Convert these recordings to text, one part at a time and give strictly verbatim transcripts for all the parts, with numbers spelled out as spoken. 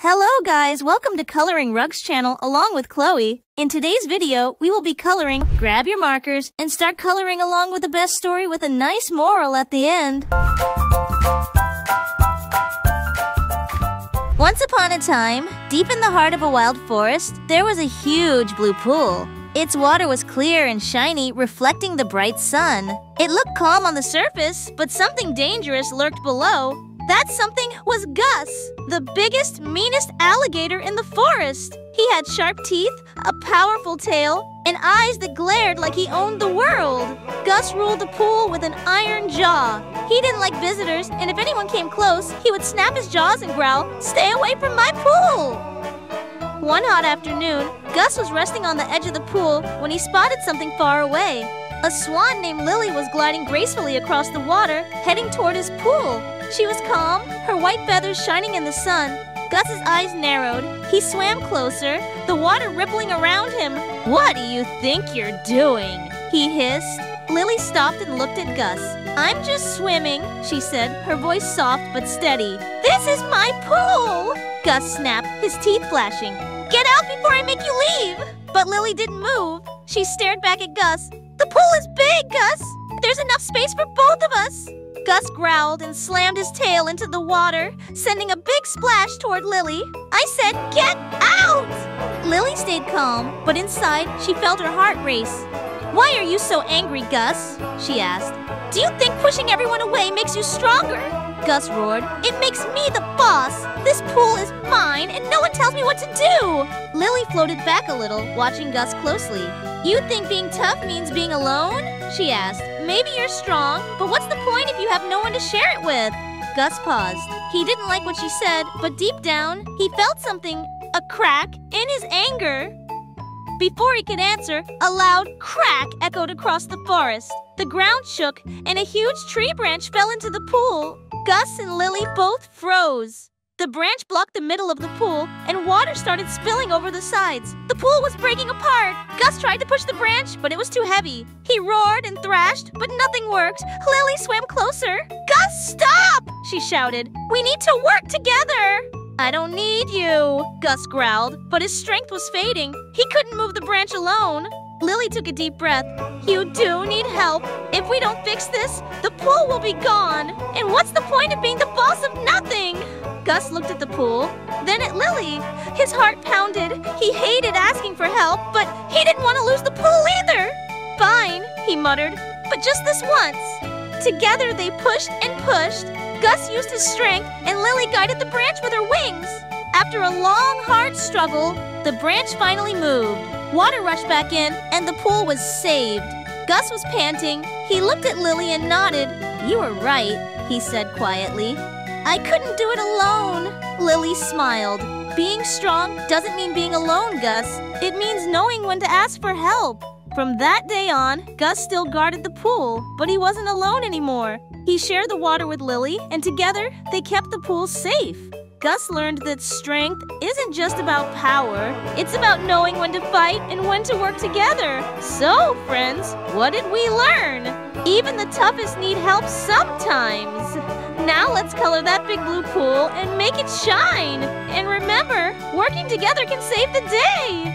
Hello guys, welcome to Coloring Rugs channel along with Chloe. In today's video, we will be coloring. Grab your markers and start coloring along with the best story with a nice moral at the end. Once upon a time, deep in the heart of a wild forest, there was a huge blue pool. Its water was clear and shiny, reflecting the bright sun. It looked calm on the surface, but something dangerous lurked below. That something was Gus, the biggest, meanest alligator in the forest. He had sharp teeth, a powerful tail, and eyes that glared like he owned the world. Gus ruled the pool with an iron jaw. He didn't like visitors, and if anyone came close, he would snap his jaws and growl, "Stay away from my pool!" One hot afternoon, Gus was resting on the edge of the pool when he spotted something far away. A swan named Lily was gliding gracefully across the water, heading toward his pool. She was calm, her white feathers shining in the sun. Gus's eyes narrowed. He swam closer, the water rippling around him. "What do you think you're doing?" he hissed. Lily stopped and looked at Gus. "I'm just swimming," she said, her voice soft but steady. "This is my pool!" Gus snapped, his teeth flashing. "Get out before I make you leave!" But Lily didn't move. She stared back at Gus. "The pool is big, Gus! There's enough space for both of us!" Gus growled and slammed his tail into the water, sending a big splash toward Lily. "I said, get out!" Lily stayed calm, but inside, she felt her heart race. "Why are you so angry, Gus?" she asked. "Do you think pushing everyone away makes you stronger?" Gus roared. "It makes me the boss! This pool is mine, and no one tells me what to do!" Lily floated back a little, watching Gus closely. "You think being tough means being alone?" she asked. "Maybe you're strong, but what's the point if you have no one to share it with?" Gus paused. He didn't like what she said, but deep down, he felt something, a crack, in his anger. Before he could answer, a loud crack echoed across the forest. The ground shook, and a huge tree branch fell into the pool. Gus and Lily both froze. The branch blocked the middle of the pool, and water started spilling over the sides. The pool was breaking apart. Gus tried to push the branch, but it was too heavy. He roared and thrashed, but nothing worked. Lily swam closer. "Gus, stop!" she shouted. "We need to work together!" "I don't need you," Gus growled, but his strength was fading. He couldn't move the branch alone. Lily took a deep breath. "You do need help. If we don't fix this, the pool will be gone. And what's the point of being the boss of nothing?" Gus looked at the pool, then at Lily. His heart pounded. He hated asking for help, but he didn't want to lose the pool either. "Fine," he muttered, "but just this once." Together they pushed and pushed. Gus used his strength, and Lily guided the branch with her wings. After a long, hard struggle, the branch finally moved. Water rushed back in, and the pool was saved. Gus was panting. He looked at Lily and nodded. "You were right," he said quietly. "I couldn't do it alone." Lily smiled. "Being strong doesn't mean being alone, Gus. It means knowing when to ask for help." From that day on, Gus still guarded the pool, but he wasn't alone anymore. He shared the water with Lily, and together, they kept the pool safe. Gus learned that strength isn't just about power. It's about knowing when to fight and when to work together. So, friends, what did we learn? Even the toughest need help sometimes. Now let's color that big blue pool and make it shine. And remember, working together can save the day.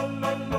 Bye.